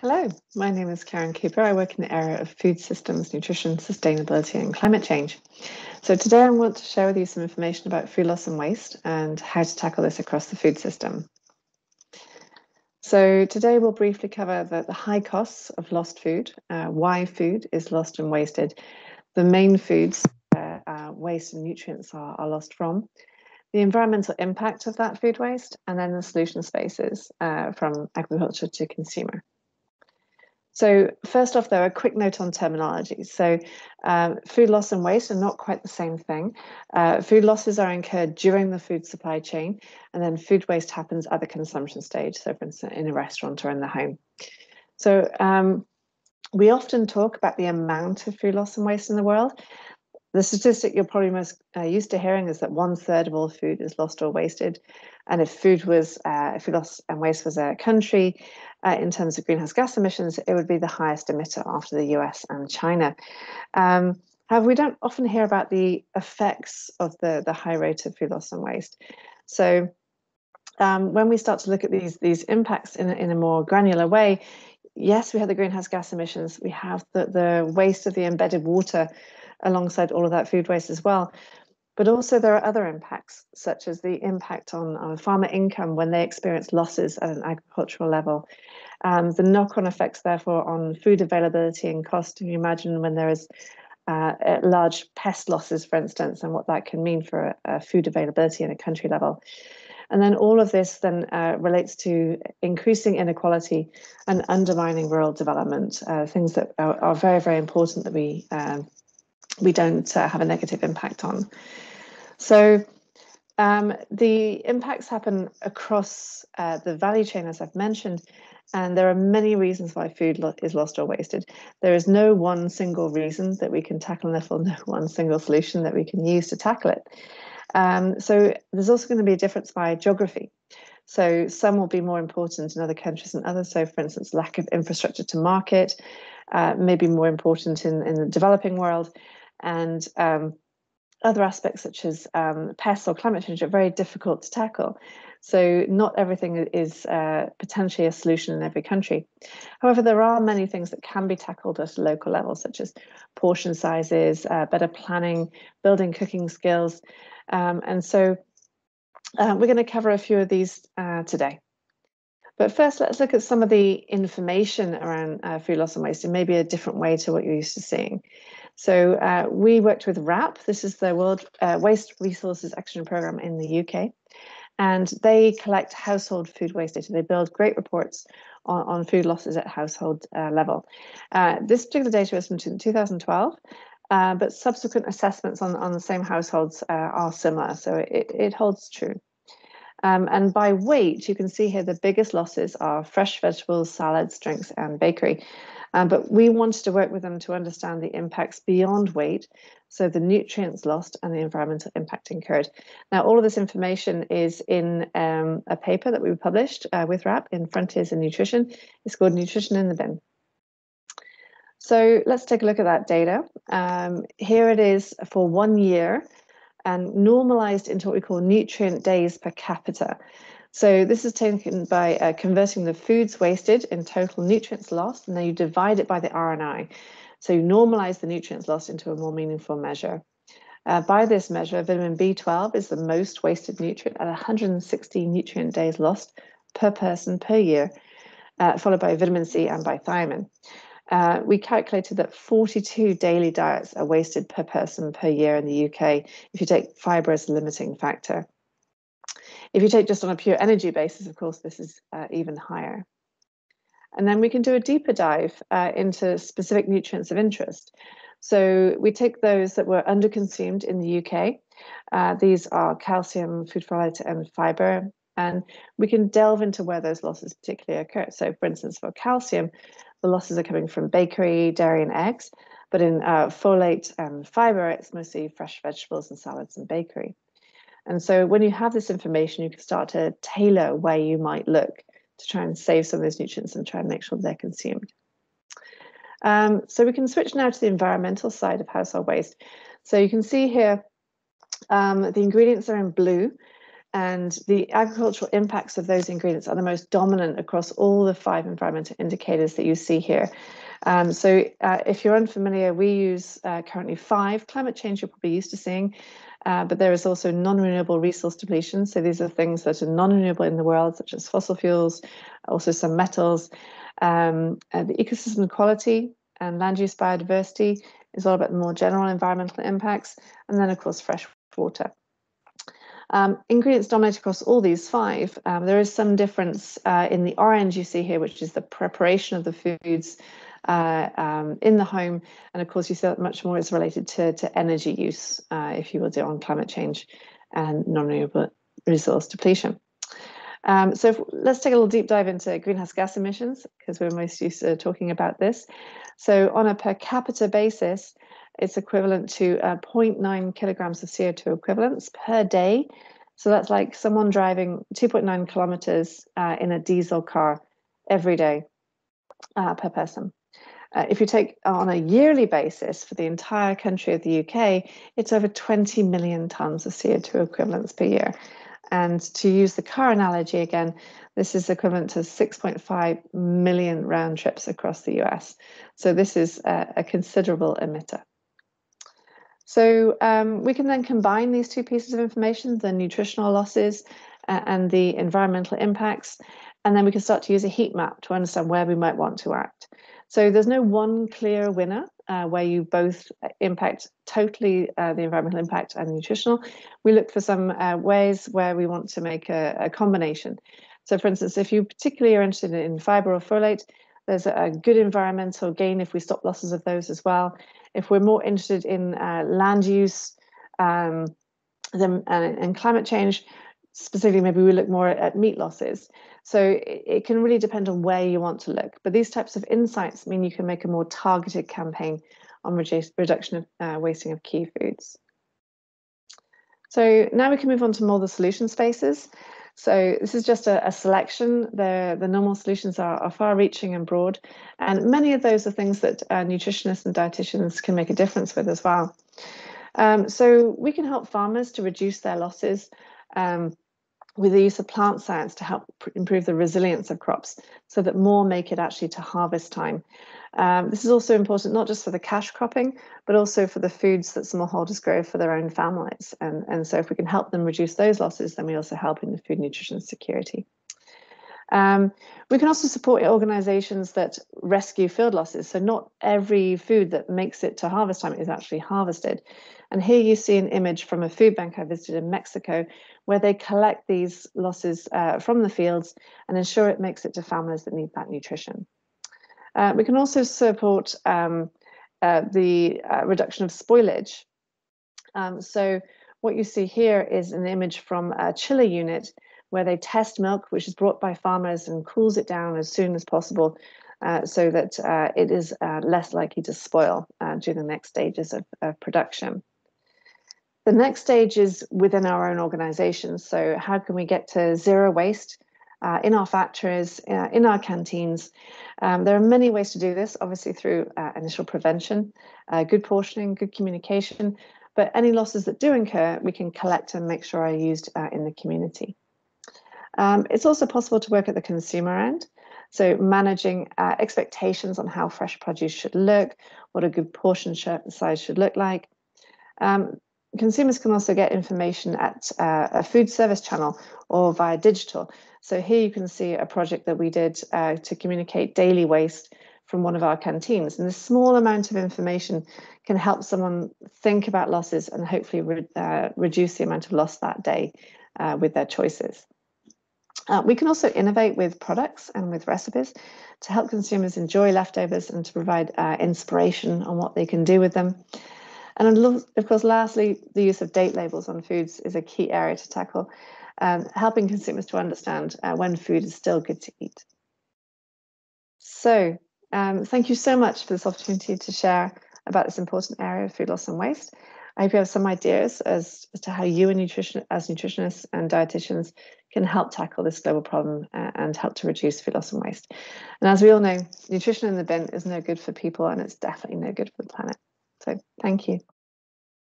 Hello, my name is Karen Cooper. I work in the area of food systems, nutrition, sustainability and climate change. So today I want to share with you some information about food loss and waste and how to tackle this across the food system. So today we'll briefly cover the high costs of lost food, why food is lost and wasted, the main foods that waste and nutrients are lost from, the environmental impact of that food waste, and then the solution spaces from agriculture to consumer. So first off, though, a quick note on terminology. So food loss and waste are not quite the same thing. Food losses are incurred during the food supply chain, and then food waste happens at the consumption stage, so for instance, in a restaurant or in the home. So we often talk about the amount of food loss and waste in the world. The statistic you're probably most used to hearing is that 1/3 of all food is lost or wasted. And if food loss and waste was a country, in terms of greenhouse gas emissions, it would be the highest emitter after the US and China. However, we don't often hear about the effects of the high rate of food loss and waste. So when we start to look at these impacts in a more granular way, yes, we have the greenhouse gas emissions, we have the waste of the embedded water alongside all of that food waste as well. But also there are other impacts, such as the impact on farmer income when they experience losses at an agricultural level. The knock-on effects, therefore, on food availability and cost. You imagine when there is large pest losses, for instance, and what that can mean for food availability at a country level. And then all of this then relates to increasing inequality and undermining rural development, things that are very, very important that we don't have a negative impact on. So the impacts happen across the value chain, as I've mentioned, and there are many reasons why food is lost or wasted. There is no one single reason that we can tackle, and therefore no one single solution that we can use to tackle it. So there's also going to be a difference by geography. So some will be more important in other countries than others. So for instance, lack of infrastructure to market may be more important in the developing world. And other aspects such as pests or climate change are very difficult to tackle. So not everything is potentially a solution in every country. However, there are many things that can be tackled at a local level, such as portion sizes, better planning, building cooking skills. And so we're going to cover a few of these today. But first, let's look at some of the information around food loss and waste in maybe a different way to what you're used to seeing. So we worked with WRAP. This is the World Waste Resources Action Programme in the UK. And they collect household food waste data. They build great reports on food losses at household level. This particular data is from 2012, but subsequent assessments on the same households are similar. So it holds true. And by weight, you can see here the biggest losses are fresh vegetables, salads, drinks, and bakery. But we wanted to work with them to understand the impacts beyond weight, so the nutrients lost and the environmental impact incurred. Now, all of this information is in a paper that we published with WRAP in Frontiers in Nutrition. It's called Nutrition in the Bin. So let's take a look at that data. Here it is for 1 year, and normalized into what we call nutrient days per capita. So this is taken by converting the foods wasted in total nutrients lost, and then you divide it by the RNI. So you normalize the nutrients lost into a more meaningful measure. By this measure, vitamin B12 is the most wasted nutrient at 160 nutrient days lost per person per year, followed by vitamin C and by thiamine. We calculated that 42 daily diets are wasted per person per year in the UK if you take fibre as a limiting factor. If you take just on a pure energy basis, of course, this is even higher. And then we can do a deeper dive into specific nutrients of interest. So we take those that were underconsumed in the UK. These are calcium, food folate and fibre. And we can delve into where those losses particularly occur. So, for instance, for calcium, the losses are coming from bakery, dairy and eggs, but in folate and fibre, it's mostly fresh vegetables and salads and bakery. And so when you have this information, you can start to tailor where you might look to try and save some of those nutrients and try and make sure they're consumed. So we can switch now to the environmental side of household waste. So you can see here the ingredients are in blue. And the agricultural impacts of those ingredients are the most dominant across all the 5 environmental indicators that you see here. If you're unfamiliar, we use currently 5. Climate change you're probably used to seeing, but there is also non-renewable resource depletion. So these are things that are non-renewable in the world, such as fossil fuels, also some metals. The ecosystem quality and land use biodiversity is all about the more general environmental impacts. And then, of course, fresh water. Ingredients dominate across all these 5. There is some difference in the orange you see here, which is the preparation of the foods in the home. And of course, you see that much more is related to energy use, if you will, do on climate change and non-renewable resource depletion. Let's take a little deep dive into greenhouse gas emissions, because we're most used to talking about this. So on a per capita basis, it's equivalent to 0.9 kilograms of CO2 equivalents per day. So that's like someone driving 2.9 kilometers in a diesel car every day per person. If you take on a yearly basis for the entire country of the UK, it's over 20 million tons of CO2 equivalents per year. And to use the car analogy again, this is equivalent to 6.5 million round trips across the US. So this is a considerable emitter. So we can then combine these 2 pieces of information, the nutritional losses and the environmental impacts, and then we can start to use a heat map to understand where we might want to act. So there's no one clear winner where you both impact totally the environmental impact and nutritional. We look for some ways where we want to make a combination. So for instance, if you particularly are interested in fiber or folate, there's a good environmental gain if we stop losses of those as well. If we're more interested in land use and climate change, specifically, maybe we look more at meat losses. So it can really depend on where you want to look. But these types of insights mean you can make a more targeted campaign on reduction of wasting of key foods. So now we can move on to more the solution spaces. So this is just a selection. The normal solutions are far-reaching and broad. And many of those are things that nutritionists and dietitians can make a difference with as well. So we can help farmers to reduce their losses with the use of plant science to help improve the resilience of crops so that more make it actually to harvest time. This is also important not just for the cash cropping, but also for the foods that smallholders grow for their own families. And so if we can help them reduce those losses, then we also help in the food nutrition security. We can also support organizations that rescue field losses. So not every food that makes it to harvest time is actually harvested. And here you see an image from a food bank I visited in Mexico, where they collect these losses from the fields and ensure it makes it to families that need that nutrition. We can also support the reduction of spoilage. So what you see here is an image from a chiller unit where they test milk, which is brought by farmers, and cools it down as soon as possible so that it is less likely to spoil during the next stages of production. The next stage is within our own organizations. So how can we get to zero waste in our factories, in our canteens? There are many ways to do this, obviously through initial prevention, good portioning, good communication, but any losses that do incur, we can collect and make sure are used in the community. It's also possible to work at the consumer end, so managing expectations on how fresh produce should look, what a good portion size should look like. Consumers can also get information at a food service channel or via digital. So here you can see a project that we did to communicate daily waste from one of our canteens. And this small amount of information can help someone think about losses and hopefully reduce the amount of loss that day with their choices. We can also innovate with products and with recipes to help consumers enjoy leftovers and to provide inspiration on what they can do with them. And of course, lastly, the use of date labels on foods is a key area to tackle, helping consumers to understand when food is still good to eat. So thank you so much for this opportunity to share about this important area of food loss and waste. I hope you have some ideas as to how you as nutritionists and dietitians can help tackle this global problem and help to reduce food loss and waste. And as we all know, nutrition in the bin is no good for people, and it's definitely no good for the planet. So thank you.